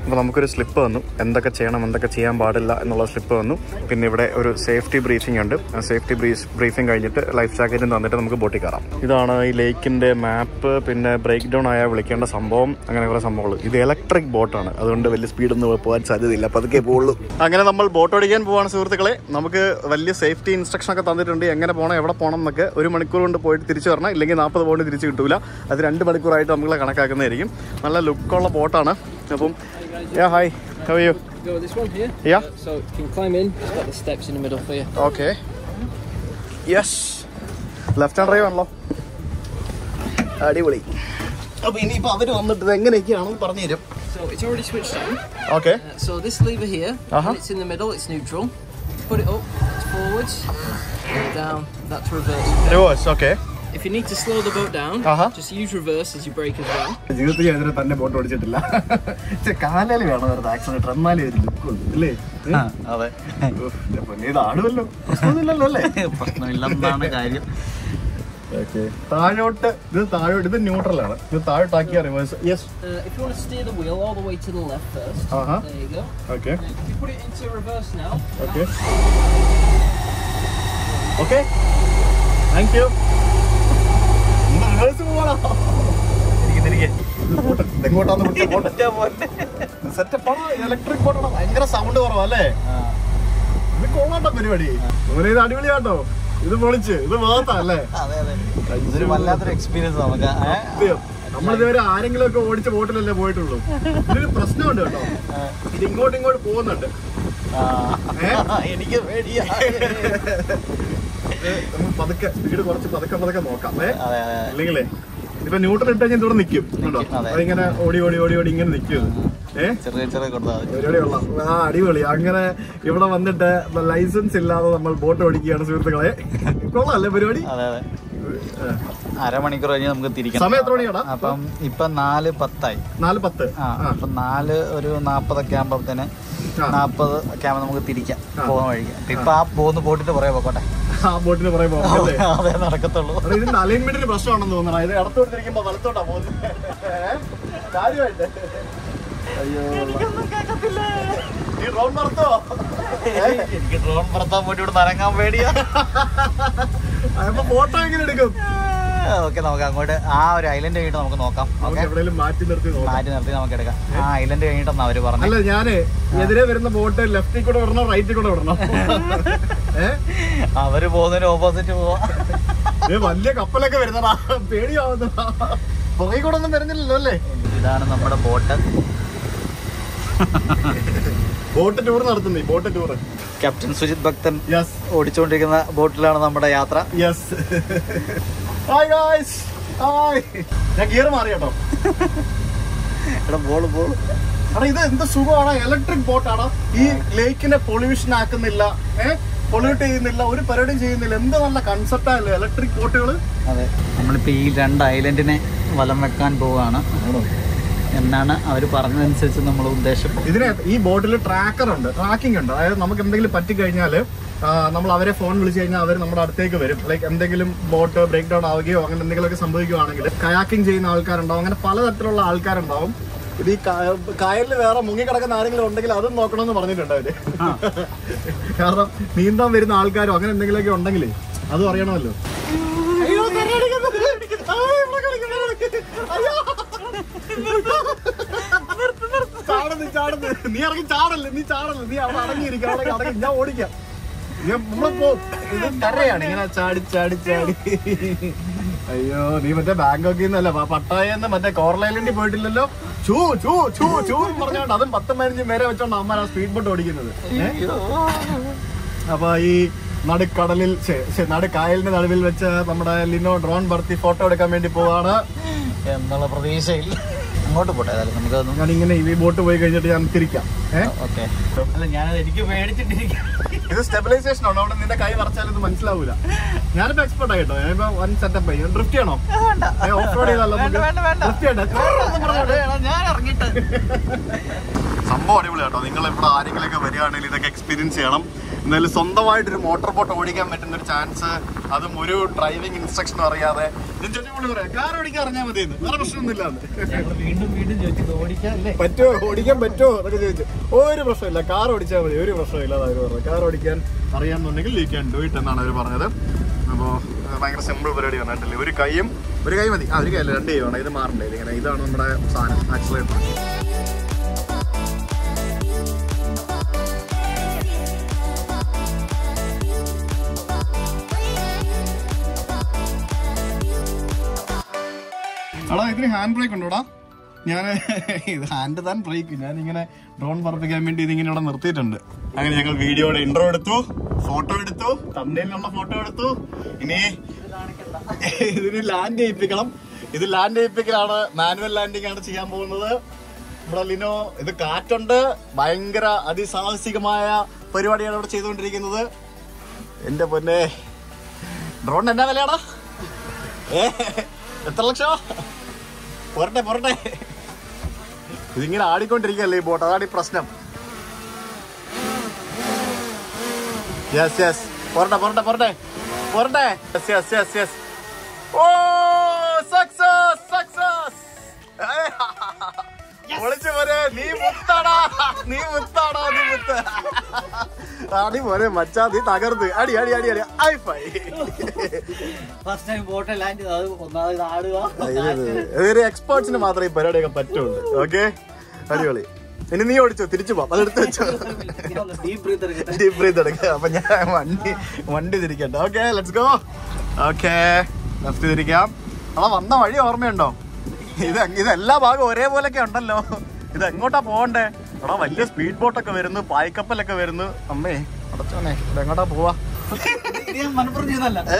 അപ്പോൾ നമുക്കൊരു സ്ലിപ്പ് വന്നു, എന്തൊക്കെ ചെയ്യണം എന്തൊക്കെ ചെയ്യാൻ പാടില്ല എന്നുള്ള സ്ലിപ്പ് വന്നു. പിന്നെ ഇവിടെ ഒരു സേഫ്റ്റി ബ്രീഫിംഗ് ഉണ്ട്. സേഫ്റ്റി ബ്രീഫ് ബ്രീഫിംഗ് കഴിഞ്ഞിട്ട് ലൈഫ് ജാക്കറ്റും തന്നിട്ട് നമുക്ക് ബോട്ടിൽ കയറാം. ഇതാണ് ഈ ലേക്കിൻ്റെ മാപ്പ്. പിന്നെ ബ്രേക്ക് ഡൗൺ ആയാൽ വിളിക്കേണ്ട സംഭവം, അങ്ങനെ കുറേ സംഭവങ്ങൾ. ഇത് ഇലക്ട്രിക് ബോട്ടാണ്, അതുകൊണ്ട് വലിയ സ്പീഡൊന്നും പോകാൻ സാധ്യതയില്ല, അപ്പോൾ അതൊക്കെ പോകുള്ളൂ. അങ്ങനെ നമ്മൾ ബോട്ട് ഓടിക്കാൻ പോവാണ് സുഹൃത്തുക്കളെ. നമുക്ക് വലിയ സേഫ്റ്റി ഇൻസ്ട്രക്ഷൻ ഒക്കെ തന്നിട്ടുണ്ട്, എങ്ങനെ പോകണം എവിടെ പോകണം എന്നൊക്കെ. ഒരു മണിക്കൂർ കൊണ്ട് പോയിട്ട് തിരിച്ചു വരണം, ഇല്ലെങ്കിൽ നാൽപ്പത് പോയിന്റ് തിരിച്ച് കിട്ടൂല. അത് രണ്ട് മണിക്കൂറായിട്ട് നമ്മളെ കണക്കാക്കുന്നതായിരിക്കും. നല്ല ലുക്കുള്ള ബോട്ടാണ്. അപ്പം yeah hi, how are you? Go this one here. Yeah. So you can climb in. It's got the steps in the middle for you. Okay. Yes. Left hand drive ആണല്ലോ. അടിപൊളി. അപ്പോൾ ഇനിയിപ്പോൾ അവർ വന്നിട്ട് എങ്ങനെയൊക്കെയാണെന്ന് പറഞ്ഞു തരും. So it's already switched on. Okay. Uh, so this lever here, uh-huh. It's in the middle, it's neutral. Put it up, it's forwards, and down, that's reverse. Reverse, okay. If you need to slow the boat down, uh-huh. Just use reverse as you brake as well. I don't think I've boat on the boat. It's a car, it's an accident, it's not a look. Yes, that's right. It's not a problem. It's not a problem. Okay. This is neutral. Reverse. Yes. Uh, if you want to steer the wheel all the way to the left first. Uh huh. There you go. Okay. And if you put it into reverse now. Okay. Now. Okay. Thank you. Electric This is a good experience. We have to go to the hotel. We have to go to the hotel. We have to go to the hotel. We have to go to the hotel. We have to go to the hotel. We Eh? Chale chale korda. Chale korda. Ah, adi boli. Angana, ipora vandhte the license illa to thammal boat odi kiya na suruthgalay. Kolla alle bari bari. Alla alla. Aramani korani thamku tirikan. Samay thodi yada. Apam ippa naal pattai. Naal patte. Ah. Apam naal oru naappada camp apdene. Naappada camp thamku tirikan. Poam adiya. Ippa boat boati the borai bakota. Ah, boati the borai bakota. Ah, the narakatalo. Arey the naalin minute prashna anandu onda. Arey the aratho tirikan balatho da boat. Dariyo ite. I don't know what I Boat tour നടത്തുന്നു boat tour Captain Sujit Bhaktan yes ഓടിച്ചുകൊണ്ടിരിക്കുന്ന ബോട്ടിലാണ് നമ്മുടെ യാത്ര yes Hi guys hi ഞാൻ gear മാറി കേട്ടോ എടാ ball ball അട ഇത് എന്താ സുഖമാണ് ഇലക്ട്രിക് ബോട്ട് ആണ് ഈ ലേക്കിനെ പൊള്യൂഷൻ ആക്കുന്നില്ല ഏ പൊള്യൂട്ട് ചെയ്യുന്നില്ല ഒരു പരിപാടിയും ചെയ്യുന്നില്ല എന്താ നല്ല കൺസെപ്റ്റ് ആണ് ഇലക്ട്രിക് ബോട്ടുകൾ അതെ നമ്മൾ ഇപ്പോ ഈ രണ്ട് ഐലൻഡിനെ വലം വെക്കാൻ പോവാണ് എന്നാണ് അവർ പറഞ്ഞതനുസരിച്ച് നമ്മൾ ഉദ്ദേശിക്കുന്നത് ഇതിനെ ഈ ബോട്ടിൽ ട്രാക്കർ ഉണ്ട് ട്രാക്കിംഗ് ഉണ്ട് അതായത് നമുക്ക് എന്തെങ്കിലും പറ്റി കഴിഞ്ഞാൽ നമ്മൾ അവരെ ഫോൺ വിളിച്ചു കഴിഞ്ഞാൽ അവർ നമ്മുടെ അടുത്തേക്ക് വരും ലൈക്ക് എന്തെങ്കിലും ബോട്ട് ബ്രേക്ക് ഡൗൺ ആവുകയോ അങ്ങനെ എന്തെങ്കിലുമൊക്കെ സംഭവിക്കുകയാണെങ്കിൽ കയാക്കിംഗ് ചെയ്യുന്ന ആൾക്കാരുണ്ടാവും അങ്ങനെ പലതരത്തിലുള്ള ആൾക്കാരുണ്ടാവും ഇത് ഈ കായലിൽ വേറെ മുങ്ങിക്കിടക്കുന്ന ആരെങ്കിലും ഉണ്ടെങ്കിൽ അതും നോക്കണമെന്ന് പറഞ്ഞിട്ടുണ്ട് അവര് കാരണം നീന്താൻ വരുന്ന ആൾക്കാരും അങ്ങനെ എന്തെങ്കിലുമൊക്കെ ഉണ്ടെങ്കിൽ അതും അറിയണമല്ലോ നീ ഇറങ്ങി ചാടല്ലേ നീ ചാടല്ലേ നീ അവിടെ അടങ്ങിയിരിക്കും അവിടെ അടങ്ങി ഞാൻ ഓടിക്കാം കരയാണ് ഇങ്ങനെ ചാടി ചാടി ചാടി അയ്യോ നീ മറ്റേ ബാങ്കോക്കിൽ നിന്നല്ല പട്ടായെന്ന് മറ്റേ കോർലൈലൻഡിൽ പോയിട്ടില്ലല്ലോ ചൂ ചൂ ചൂ ചൂ പറഞ്ഞോണ്ട് അതും പത്തും പതിനഞ്ചും പേരെ വെച്ചോണ്ട് അമ്മ ആ സ്പീഡ് ബോട്ട് ഓടിക്കുന്നത് അപ്പൊ ഈ നടുക്കടലിൽ നടുക്കായലിന്റെ നടുവിൽ വെച്ച് നമ്മുടെ ലിനോ ഡ്രോൺ ബർത്തി ഫോട്ടോ എടുക്കാൻ വേണ്ടി പോവാണ് എന്നുള്ള പ്രതീക്ഷയിൽ അങ്ങോട്ട് പോട്ടെ നമുക്ക് ഞാൻ ഇങ്ങനെ ഈ ബോട്ട് പോയി കഴിഞ്ഞിട്ട് ഞാൻ തിരിക്കാം ഓക്കെ അല്ല ഞാനത് എനിക്ക് പേടിച്ചിട്ടിരിക്കാം ഇത് സ്റ്റെബിലൈസേഷൻ ആണോ അവിടെ നിന്റെ കൈ വരച്ചാലൊന്നും മനസ്സിലാവൂല ഞാനിപ്പോ എക്സ്പെർട്ട് ആയിട്ടോ ഞാനിപ്പോ വൺ സെറ്റപ്പ് ആയി ഡ്രിഫ്റ്റ് ചെയ്യണോ ഓഫ് റോഡ് സംഭവം അടിപൊളി കേട്ടോ നിങ്ങൾ ഇവിടെ ആരെങ്കിലൊക്കെ വരികയാണെങ്കിൽ ഇതൊക്കെ എക്സ്പീരിയൻസ് ചെയ്യണം എന്നാലും സ്വന്തമായിട്ടൊരു മോട്ടോർ ബോട്ട് ഓടിക്കാൻ പറ്റുന്ന ഒരു ചാൻസ് അതും ഒരു ഡ്രൈവിംഗ് ഇൻസ്ട്രക്ഷൻ അറിയാതെ കാർ ഓടിക്കാൻ അറിഞ്ഞാൽ മതി വേറെ പ്രശ്നമൊന്നുമില്ല പറ്റുമോ ഓടിക്കാൻ പറ്റുമോ എന്നൊക്കെ ചോദിച്ചു ഒരു പ്രശ്നമില്ല കാർ ഓടിച്ചാൽ മതി ഒരു പ്രശ്നമില്ല അവർ പറഞ്ഞത് കാർ ഓടിക്കാൻ അറിയാമെന്നുണ്ടെങ്കിൽ യു ക്യാൻ ഡു ഇറ്റ് എന്നാണ് അവർ പറഞ്ഞത് അപ്പോൾ ഭയങ്കര സിമ്പിൾ പരിപാടി വന്നിട്ടില്ലേ ഒരു കൈയും ഒരു കൈ മതി ആ ഒരു കൈയല്ല രണ്ട് കൈ വേണം ഇത് മാറണ്ടേ ഇങ്ങനെ ഇതാണ് നമ്മുടെ സാധനം ആക്സിലേറ്റർ അടാ ഇതിന് ഹാൻഡ് ബ്രേക്ക് ഉണ്ടോടാ ഞാൻ ഇത് ഹാൻഡ് താൻ ബ്രേക്ക് ഞാനിങ്ങനെ ഡ്രോൺ പറപ്പിക്കാൻ വേണ്ടി ഇതിങ്ങനെ ഇവിടെ നിർത്തിയിട്ടുണ്ട് അങ്ങനെ ഞങ്ങൾ വീഡിയോയുടെ ഇൻട്രോ എടുത്തു ഫോട്ടോ എടുത്തു തമ്പനെയിലുള്ള ഫോട്ടോ എടുത്തു ഇനി ഇതിന് ലാൻഡ് ചെയ്യിപ്പിക്കണം ഇത് ലാൻഡ് ചെയ്യിപ്പിക്കലാണ് മാനുവൽ ലാൻഡിംഗ് ആണ് ചെയ്യാൻ പോകുന്നത് ഇവിടെ ലിനോ ഇത് കാറ്റുണ്ട് ഭയങ്കര അതിസാഹസികമായ പരിപാടിയാണ് ഇവിടെ ചെയ്തുകൊണ്ടിരിക്കുന്നത് എൻ്റെ പൊന്നെ ഡ്രോൺ എന്നാ വിലയാടാ ഏ എത്ര ലക്ഷം പോരട്ടെ പോരട്ടെ ഇതിങ്ങനെ ആടിക്കൊണ്ടിരിക്കുകയല്ലേ ഈ ബോട്ട് അതാണ് ഈ പ്രശ്നം യെസ് യെസ് പോരട്ടെ പോരട്ടെ പോരട്ടെ പോരട്ടെ yes yes yes yes Oh, success, success. Yes. Ni muttana, ni muttana, ni mutta. Adi mare macha di tagardu. Adi, adi, adi, adi. High five. First time water land adu onnadu aadu. Very experts ne maathre paradega pattundu. Okay? Adiyoli. Ini ni odichu tirichu va. Adedu vechu. Deep breather edukka. Deep breather edukka. Appo njan vandi vandi thirikkatta. Okay, let's go. Okay. Left thirikam. Alla vanna vali ormayundo. This is all about the same thing. This is all about the same thing. This is speed boat. This is all about the same thing. This is all about the same thing. This is all about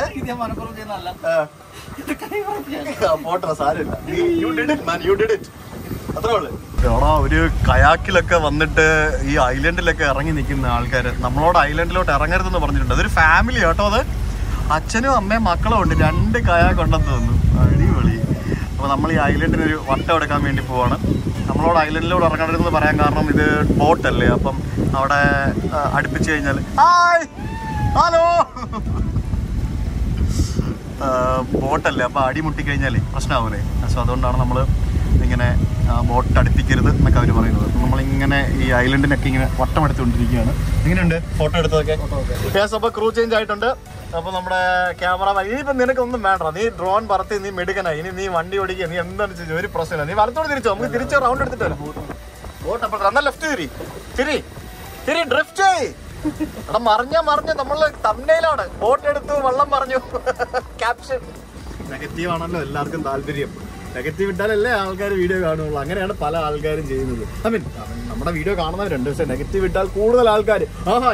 the same thing. You did it, man. You did it. That's all. There is a kayak on this island. We are on this island. It's a family. There's a family. There's a kayak. We are going to island. We are going to island. We are going to this boat. We are going to Hi! Hello! boat. We are going to this boat. So, we are going to this island. We are going to this island. If you have a camera, you can't get a drone. You can't get a drone. You can't get a drone. You can't get a drone. You can't get a drone. You can't drift. You can't get a thumbnail. You can't get a caption. You can't get a negative. I mean, I video negative. I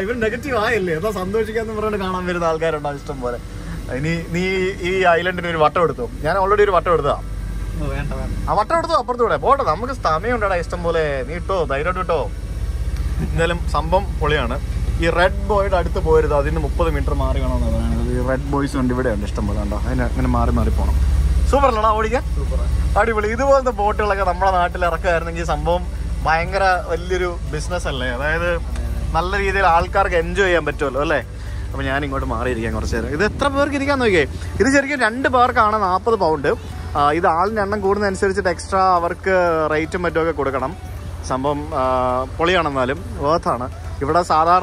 even negative. I love Sandoshi. I need island in water. I already water. I water the upper door. I bought a Namakastami under Istanbul. Nito, Dairo to toe. Sambam Poliana. He red boy at the boy. I didn't put the winter marijuana. Red boys on dividend Istanbul. Super, right? Super. This was the boat. We were going to a business. We were going to enjoy it. We were going to enjoy it. We were going to enjoy it. This is two pounds. This is all extra work rate. It is worth it. If we are going to enjoy it, this is not a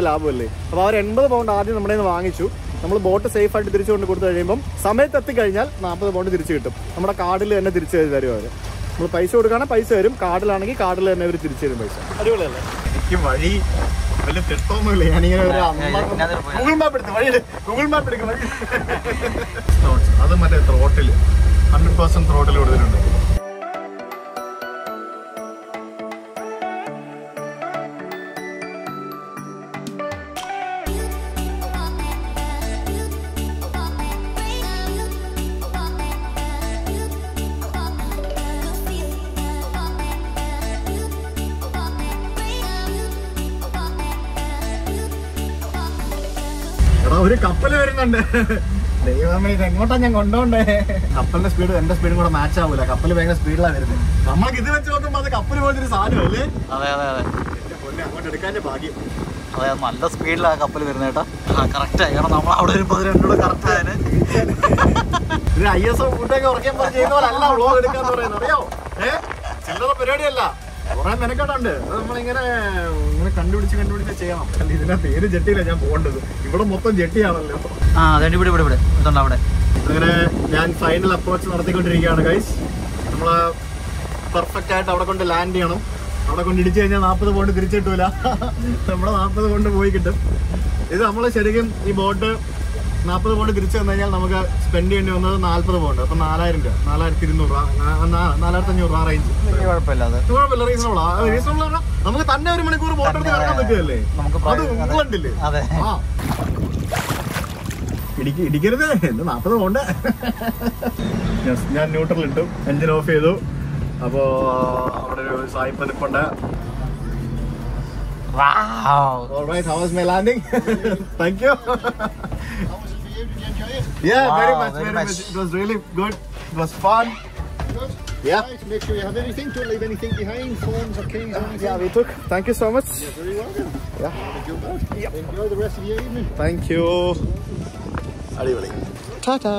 lab. We have a boat safe at the Richard. Some of the things are not a boat. We have a cardle and a Richard. We have a Paiso, a cardle and a cardle and everything. Google map is Google map is one hundred percent throttle. There is a couple of them. They are a couple of speed and the speed match. A couple of speed. I'm not giving a joke about the couple of this. I don't know. The speed like a couple of them. Correct. I don't know how to put it into the correct. I used to put a game of Jane or allow all the other in the real. Eh? Children of Peredilla. Or I'm going to get under. I'm going to continue to the chair. And he's in a very jetty. I jump onto the jetty. Ah, then you would have it. Then final approach to the country, guys. Perfect at our country land, you know. Our country change and after the water, the Richard Dula. After the water, we get up. Is Amala Sherigan, he bought the Napa water, the Richard Nayamaka spending in another Nalpa water, Nala and Nala Kirinura, Nala and your range. You are Pella. You are Pella is Nola. There is no Lana. Amaka Thunder, good water, the other delay. Ah. Did you get it? Yes, I am neutral. Engine off. Wow! Alright, how was my landing? Thank you. How was it for you? Did you enjoy it? Yeah, wow, very much, very, very much. much. It was really good. It was fun. Good. Yeah. Right, make sure you have anything, don't leave anything behind, phones or keys or anything. Yeah, we took. Thank you so much. You're very welcome. Yeah. Have a good yep. Enjoy the rest of your evening. Thank you. Arrivali. Ta-ta.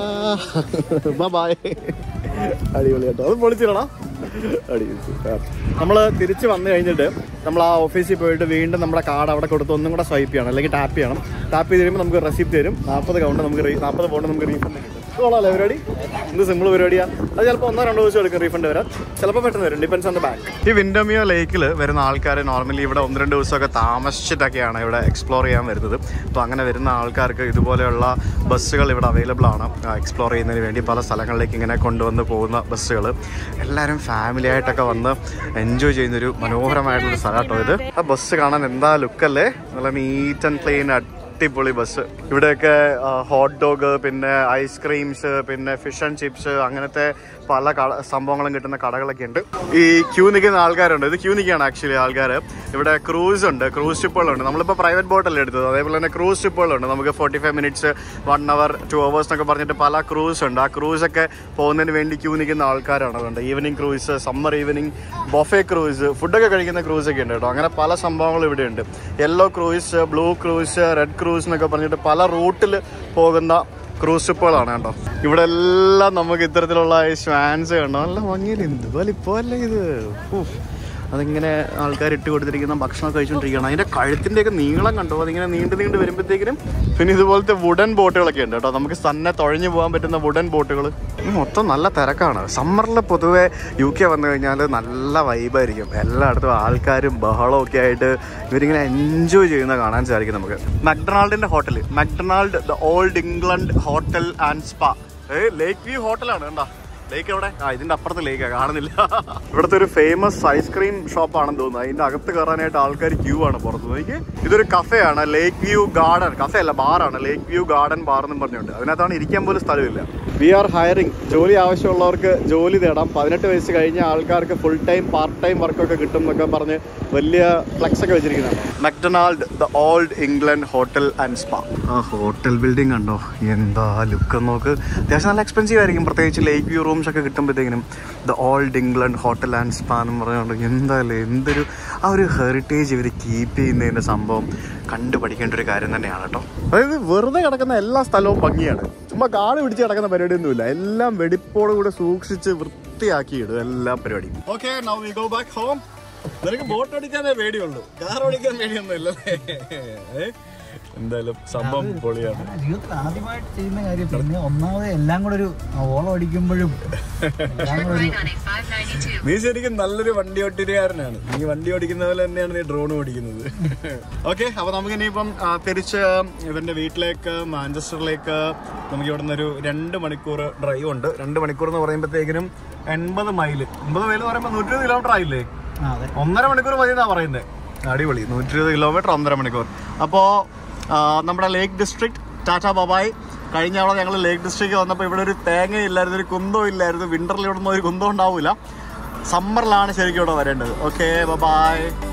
Bye-bye. Arrivali. That's what I'm നമ്മൾ തിരിച്ച് വന്നു കഴിഞ്ഞിട്ട് നമ്മൾ ആ ഓഫീസിൽ പോയിട്ട് വീണ്ടും നമ്മുടെ കാർഡ് അവിടെ കൊടുത്ത് ഒന്നും കൂടെ സ്വൈപ്പ് ചെയ്യണം, അല്ലെങ്കിൽ ടാപ്പ് ചെയ്യണം. ടാപ്പ് ചെയ്ത് കഴിയുമ്പോൾ നമുക്ക് റെസിപ്റ്റ് തരും. നാൽപ്പത് കൗണ്ട് നമുക്ക് നാൽപ്പത് പൗണ്ട് നമുക്ക് റീഫണ്ട് കിട്ടും. കൊള്ളാമല്ലേ പരിപാടി? ഇത് സിമ്പിൾ പരിപാടിയാണ്. അത് ചിലപ്പോൾ ഒന്നോ രണ്ടോ ദിവസം എടുക്കും റീഫണ്ട് വരാൻ, ചിലപ്പോൾ പെട്ടെന്ന് വരും, ഡിപ്പെൻസ് ഓൺ ദ ബാങ്ക്. ഈ വിൻഡമിയർ ലേക്കിൽ വരുന്ന ആൾക്കാർ നോർമലി ഇവിടെ ഒന്ന് രണ്ട് ദിവസമൊക്കെ താമസിച്ചിട്ടൊക്കെയാണ് ഇവിടെ എക്സ്പ്ലോർ ചെയ്യാൻ വരുന്നത്. അപ്പോൾ അങ്ങനെ വരുന്ന ആൾക്കാർക്ക് ഇതുപോലെയുള്ള ബസ്സുകൾ ഇവിടെ അവൈലബിൾ ആണ്. എക്സ്പ്ലോർ ചെയ്യുന്നതിന് വേണ്ടി പല സ്ഥലങ്ങളിലേക്ക് ഇങ്ങനെ കൊണ്ടുവന്ന് പോകുന്ന ബസ്സുകൾ. എല്ലാവരും ഫാമിലി ആയിട്ടൊക്കെ വന്ന് എൻജോയ് ചെയ്യുന്നൊരു മനോഹരമായിട്ടുള്ളൊരു സ്ഥലമാട്ടോ ഇത്. ആ ബസ് കാണാൻ എന്താ ലുക്കല്ലേ, നല്ല നീറ്റ് ആൻഡ് ക്ലീൻ ആയിട്ട് അടിപൊളി ബസ്. ഇവിടെയൊക്കെ ഹോട്ട് ഡോഗ്, പിന്നെ ഐസ്ക്രീംസ്, പിന്നെ ഫിഷ് ആൻഡ് ചിപ്സ്, അങ്ങനത്തെ പല സംഭവങ്ങളും കിട്ടുന്ന കടകളൊക്കെ ഉണ്ട്. ഈ ക്യൂ നിൽക്കുന്ന ആൾക്കാരുണ്ട്, ഇത് ക്യൂ നിൽക്കുകയാണ് ആക്ച്വലി ആൾക്കാർ. ഇവിടെ ക്രൂസ് ഉണ്ട്, ക്രൂസ് ഷിപ്പുകളുണ്ട്. നമ്മളിപ്പോൾ പ്രൈവറ്റ് ബോട്ടല്ലേ എടുത്തത്, അതേപോലെ തന്നെ ക്രൂസ് ഷിപ്പുകളുണ്ട്. നമുക്ക് forty five minutes, one hour, two hours എന്നൊക്കെ പറഞ്ഞിട്ട് പല ക്രൂസ് ഉണ്ട്. ആ ക്രൂസൊക്കെ പോകുന്നതിന് വേണ്ടി ക്യൂ നിൽക്കുന്ന ആൾക്കാരാണ്. അതുകൊണ്ട് evening cruise, summer evening, buffet cruise, ഫുഡൊക്കെ കഴിക്കുന്ന ക്രൂസൊക്കെ ഉണ്ട് കേട്ടോ. അങ്ങനെ പല സംഭവങ്ങളും ഇവിടെ ഉണ്ട്. Yellow cruise, blue cruise, red cruise എന്നൊക്കെ പറഞ്ഞിട്ട് പല റൂട്ടിൽ പോകുന്ന ക്രൂസ് ഷിപ്പുകളാണ് കേട്ടോ. ഇവിടെ എല്ലാം നമുക്ക് ഇത്തരത്തിലുള്ള ഈ സ്വാൻസ് കണ്ടോ, നല്ല ഭംഗിയില്ല. ഇതുപോലെ ഇപ്പോൾ അല്ലേ ഇത്, അതിങ്ങനെ ആൾക്കാർ ഇട്ട് കൊടുത്തിരിക്കുന്ന ഭക്ഷണം കഴിച്ചുകൊണ്ടിരിക്കുകയാണ്. അതിൻ്റെ കഴുത്തിൻ്റെയൊക്കെ നീളം കണ്ടോ, അതിങ്ങനെ നീണ്ട് നീണ്ട് വരുമ്പോഴത്തേക്കിനും. പിന്നെ ഇതുപോലത്തെ വുഡൻ ബോട്ടുകളൊക്കെ ഉണ്ട് കേട്ടോ, നമുക്ക് തന്നെ തുഴഞ്ഞു പോകാൻ പറ്റുന്ന വുഡൻ ബോട്ടുകൾ. മൊത്തം നല്ല തിരക്കാണ്. സമ്മറിൽ പൊതുവേ യു കെ വന്നു കഴിഞ്ഞാൽ നല്ല വൈബായിരിക്കും, എല്ലായിടത്തും ആൾക്കാരും ബഹളമൊക്കെ ആയിട്ട് ഇവരിങ്ങനെ എൻജോയ് ചെയ്യുന്ന കാണാൻ സാധിക്കും നമുക്ക്. മക്ഡൊണാൾഡിൻ്റെ hotel, McDonald the old England hotel and spa, lake view ഹോട്ടലാണ് കേട്ടോ. ലേക്ക് എവിടെ? ആ ഇതിൻ്റെ അപ്പുറത്ത് ലേക്കാണ്, കാണുന്നില്ല. ഇവിടുത്തെ ഒരു ഫേമസ് ഐസ്ക്രീം ഷോപ്പാണെന്ന് തോന്നുന്നു. അതിൻ്റെ അകത്ത് കയറാനായിട്ട് ആൾക്കാർ ക്യൂ ആണ് പുറത്ത്. എനിക്ക് ഇതൊരു കഫേയാണ്, ലേക്ക് വ്യൂ ഗാർഡൻ. കഫേ അല്ല, ബാറാണ്, ലേക്ക് വ്യൂ ഗാർഡൻ ബാർ എന്നും പറഞ്ഞുകൊണ്ട്. അതിനകത്താണ് ഇരിക്കാൻ പോലും സ്ഥലമില്ല. വി ആർ ഹയറിംഗ്, ജോലി ആവശ്യമുള്ളവർക്ക് ജോലി തേടാം. പതിനെട്ട് വയസ്സ് കഴിഞ്ഞ ആൾക്കാർക്ക് ഫുൾ ടൈം, പാർട്ട് ടൈം വർക്കൊക്കെ കിട്ടും എന്നൊക്കെ പറഞ്ഞ് വലിയ ഫ്ലെക്സ് ഒക്കെ വെച്ചിരിക്കുന്നതാണ്. McDonald the old England hotel and spa. ആ ഹോട്ടൽ ബിൽഡിംഗ് കണ്ടോ, എന്താ ലുക്ക് നോക്ക്. അത്യാവശ്യം നല്ല എക്സ്പെൻസീവ് ആയിരിക്കും, പ്രത്യേകിച്ച് ലേക്ക് വ്യൂ റൂംസ് ഒക്കെ കിട്ടുമ്പോഴത്തേക്കിനും. The old England hotel and spa എന്ന് പറഞ്ഞുകൊണ്ട് എന്തായാലും എന്തൊരു ആ ഒരു ഹെറിറ്റേജ് ഇവർ കീപ്പ് ചെയ്യുന്നതിൻ്റെ സംഭവം കണ്ടുപഠിക്കേണ്ട ഒരു കാര്യം തന്നെയാണ് കേട്ടോ. അതായത് വെറുതെ കിടക്കുന്ന എല്ലാ സ്ഥലവും ഭംഗിയാണ്, ചുമ്മാ കാട് പിടിച്ച് കിടക്കുന്ന പരിപാടി ഒന്നുമില്ല. എല്ലാം വെടിപ്പോട് കൂടെ സൂക്ഷിച്ച് വൃത്തിയാക്കി ഇടും എല്ലാ പരിപാടിയും. Okay, now we go back home. നിനക്ക് ബോട്ട് ഓടിക്കാനേ പേടിയുള്ളൂ, കാർ ഓടിക്കാൻ പേടിയൊന്നുമില്ല. എന്തായാലും സംഭവം പൊളിയാണ്. ജീവിതത്തിൽ ആദ്യമായിട്ട് ചെയ്യുന്ന കാര്യം, പിന്നെ ഒന്നാമത് എല്ലാം കൂടെ ഒരു ഓളം അടിക്കുമ്പോഴും. നീ ശരിക്കും നല്ലൊരു വണ്ടി ഓട്ടിരിക്കാരനാണ്, നീ വണ്ടി ഓടിക്കുന്ന പോലെ തന്നെയാണ് നീ ഡ്രോൺ ഓടിക്കുന്നത്. ഓക്കെ, അപ്പൊ നമുക്ക് ഇനിയിപ്പം തിരിച്ച് ഇവന്റെ വീട്ടിലേക്ക്, മാഞ്ചസ്റ്ററിലേക്ക്. നമുക്ക് ഇവിടെ നിന്നൊരു രണ്ട് മണിക്കൂർ ഡ്രൈവ് ഉണ്ട്. രണ്ട് മണിക്കൂർ എന്ന് പറയുമ്പോഴത്തേക്കിനും എൺപത് മൈല് എൺപത് മൈൽ എന്ന് പറയുമ്പോൾ നൂറ്റി ഇരുപത് കിലോമീറ്റർ ആയില്ലേ? ഒന്നര മണിക്കൂർ മതി എന്നാ പറയുന്നത്. അടിപൊളി, നൂറ്റി ഇരുപത് കിലോമീറ്റർ ഒന്നര മണിക്കൂർ. അപ്പോ നമ്മുടെ ലേക്ക് ഡിസ്ട്രിക്ട്, ടാറ്റ ബബായ്. കഴിഞ്ഞ അവിടെ ഞങ്ങൾ ലേക്ക് ഡിസ്ട്രിക്ട് വന്നപ്പോൾ ഇവിടെ ഒരു തേങ്ങയില്ലായിരുന്നു, ഒരു കുന്തവും ഇല്ലായിരുന്നു. വിൻ്ററിൽ ഇവിടെ നിന്ന് ഒരു കുന്തവും ഉണ്ടാവില്ല, സമ്മറിലാണ് ശരിക്കും ഇവിടെ വരേണ്ടത്. Okay, bye-bye.